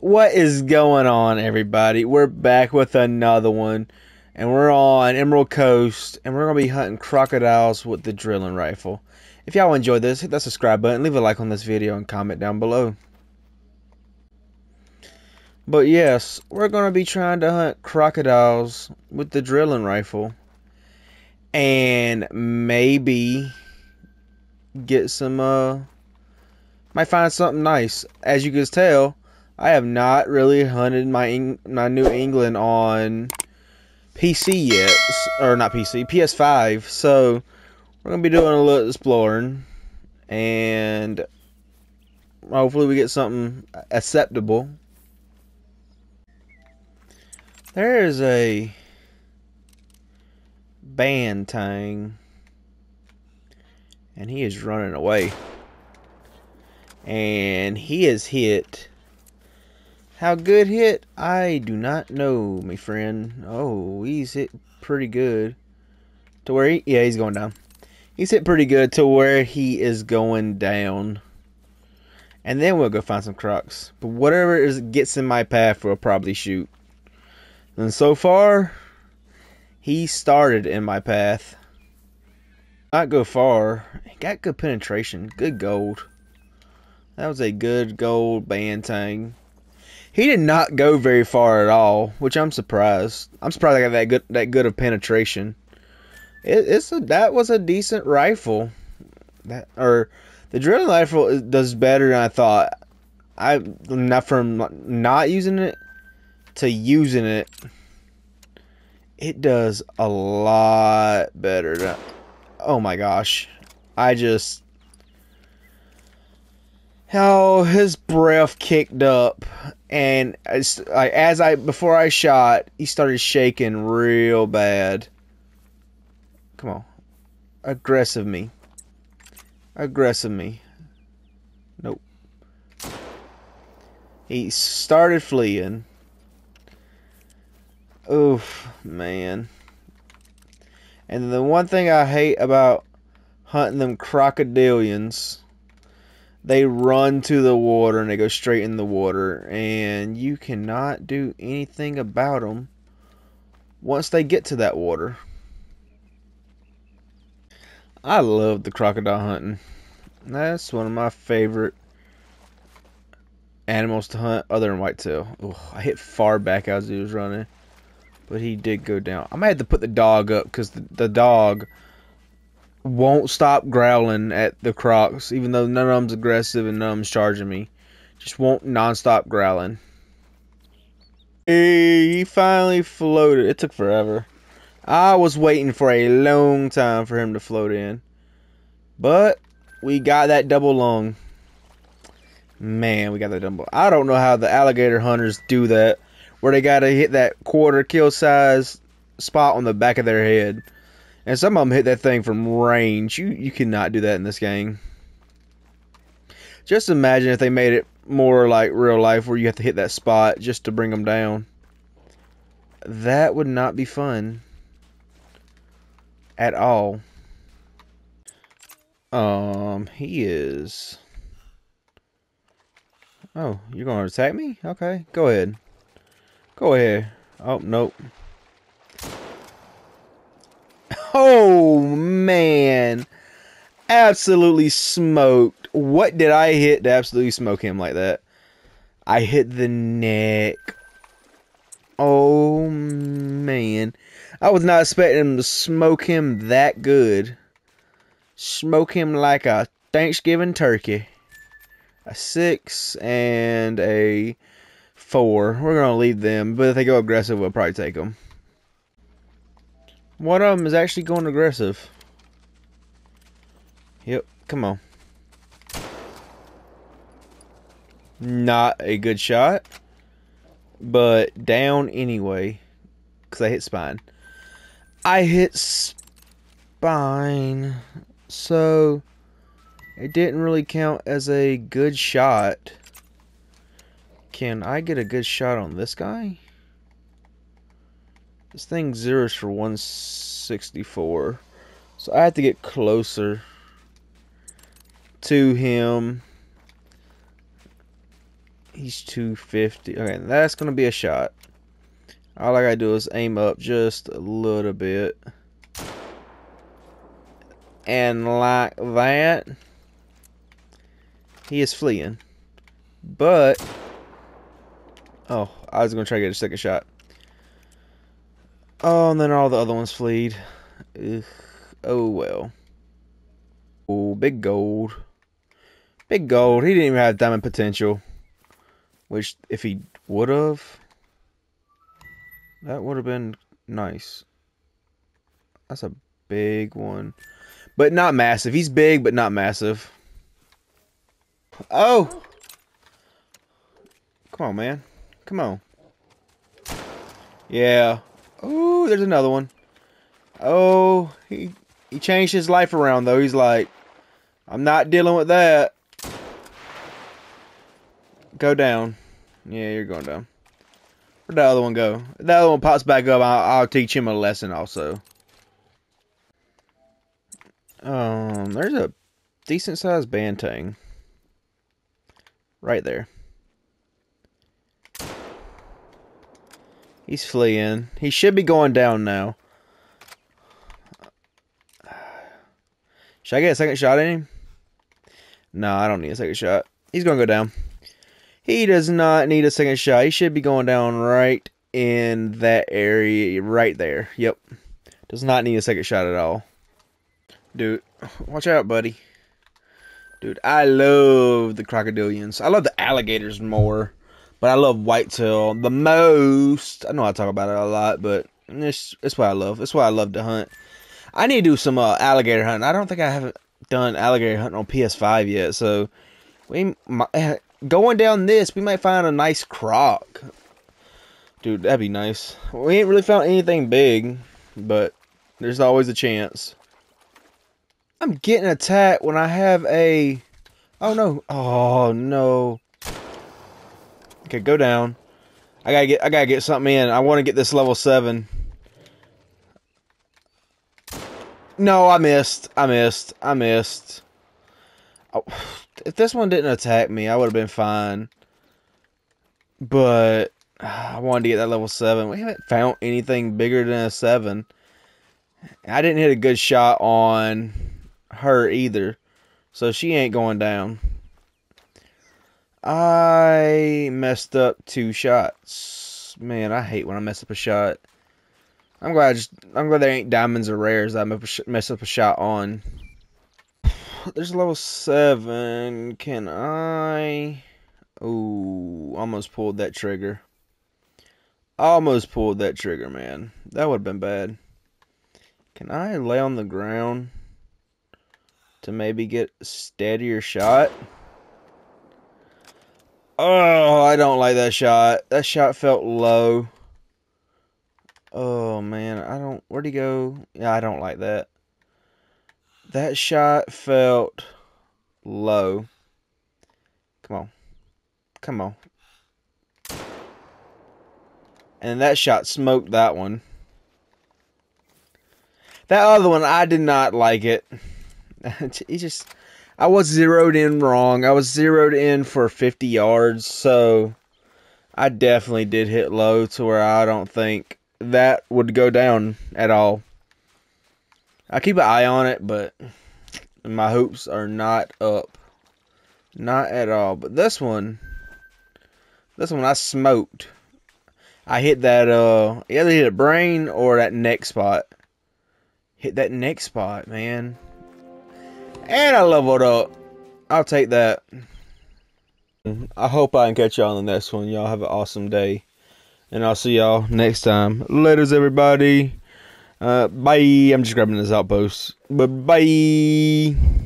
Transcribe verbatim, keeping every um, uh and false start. What is going on, everybody? We're back with another one, and we're on Emerald Coast, and we're gonna be hunting crocodiles with the drilling rifle. If y'all enjoyed this, hit that subscribe button, leave a like on this video, and comment down below. But yes, we're gonna be trying to hunt crocodiles with the drilling rifle and maybe get some uh might find something nice. As you can tell, I have not really hunted my my New England on P C yet, or not P C, P S five. So we're gonna be doing a little exploring, and hopefully we get something acceptable. There is a Banteng, and he is running away, and he is hit. How good hit? I do not know, my friend. Oh, he's hit pretty good to where he, yeah, he's going down. He's hit pretty good to where he is going down. And then we'll go find some crocs. But whatever is, gets in my path, we'll probably shoot. And so far, he started in my path. Not go far. He got good penetration. Good gold. That was a good gold Banteng. He did not go very far at all, which I'm surprised. I'm surprised I got that good that good of penetration. It, it's a, that was a decent rifle. That or the drilling rifle does better than I thought. I not from not using it to using it. It does a lot better than, oh my gosh! I just how his breath kicked up. And as I, as I before I shot, he started shaking real bad. Come on, aggressive me, aggressive me. Nope. He started fleeing. Oof, man. And the one thing I hate about hunting them crocodilians. They run to the water and they go straight in the water, and you cannot do anything about them once they get to that water. I love the crocodile hunting. That's one of my favorite animals to hunt other than whitetail. Oh, I hit far back as he was running, but he did go down. I might have to put the dog up because the, the dog won't stop growling at the crocs, even though none of them's aggressive and none of them's charging me. Just won't non-stop growling. He finally floated. It took forever. I was waiting for a long time for him to float in, but we got that double lung. Man, we got that double. I don't know how the alligator hunters do that, where they gotta hit that quarter kill size spot on the back of their head. And some of them hit that thing from range. You you cannot do that in this game. Just imagine if they made it more like real life where you have to hit that spot just to bring them down. That would not be fun. At all. Um, he is... Oh, you're going to attack me? Okay, go ahead. Go ahead. Oh, nope. Oh, man. Absolutely smoked. What did I hit to absolutely smoke him like that? I hit the neck. Oh, man. I was not expecting him to smoke him that good. Smoke him like a Thanksgiving turkey. A six and a four. We're going to leave them, but if they go aggressive, we'll probably take them. One of them is actually going aggressive. Yep, come on. Not a good shot, but down anyway, because I hit spine. I hit spine, so it didn't really count as a good shot. Can I get a good shot on this guy? This thing zeros for one sixty-four, so I have to get closer to him. He's two fifty. Okay, that's gonna be a shot. All I gotta do is aim up just a little bit. And like that, he is fleeing. But, oh, I was gonna try to get a second shot. Oh, and then all the other ones fleed. Ugh. Oh well. Oh, big gold. Big gold. He didn't even have diamond potential. Which, if he would have, that would have been nice. That's a big one. But not massive. He's big, but not massive. Oh! Come on, man. Come on. Yeah. Oh, there's another one. Oh, he he changed his life around, though. He's like, I'm not dealing with that. Go down. Yeah, you're going down. Where'd that other one go? If that other one pops back up, I'll, I'll teach him a lesson also. Um, there's a decent-sized Banteng. Right there. He's fleeing. He should be going down now. Should I get a second shot at him? No, I don't need a second shot. He's going to go down. He does not need a second shot. He should be going down right in that area right there. Yep. Does not need a second shot at all. Dude, watch out, buddy. Dude, I love the crocodilians. I love the alligators more, but I love whitetail the most. I know I talk about it a lot, but it's, it's what I love. It's why I love to hunt. I need to do some uh, alligator hunting. I don't think I haven't done alligator hunting on P S five yet, so we might... Going down this, we might find a nice croc. Dude, that'd be nice. We ain't really found anything big, but there's always a chance. I'm getting attacked when I have a... Oh, no. Oh, no. Okay, go down. I gotta get, I gotta get something in. I want to get this level seven. No, I missed. I missed. I missed. Oh, if this one didn't attack me, I would have been fine. But uh, I wanted to get that level seven. We haven't found anything bigger than a seven. I didn't hit a good shot on her either. So she ain't going down. I messed up two shots. Man, I hate when I mess up a shot. I'm glad, I just, I'm glad there ain't diamonds or rares I mess up a shot on. There's level seven. Can I? Oh, almost pulled that trigger. Almost pulled that trigger, man. That would have been bad. Can I lay on the ground to maybe get a steadier shot? Oh, I don't like that shot. That shot felt low. Oh, man. I don't. Where'd he go? Yeah, I don't like that. That shot felt low. Come on. Come on. And that shot smoked that one. That other one, I did not like it. It just... I was zeroed in wrong. I was zeroed in for fifty yards, so... I definitely did hit low to where I don't think that would go down at all. I keep an eye on it, but my hopes are not up. Not at all. But this one, this one I smoked. I hit that, uh, either hit a brain or that neck spot. Hit that neck spot, man. And I leveled up. I'll take that. I hope I can catch y'all on the next one. Y'all have an awesome day. And I'll see y'all next time. Laters, everybody. Uh, bye. I'm just grabbing this outpost. But bye.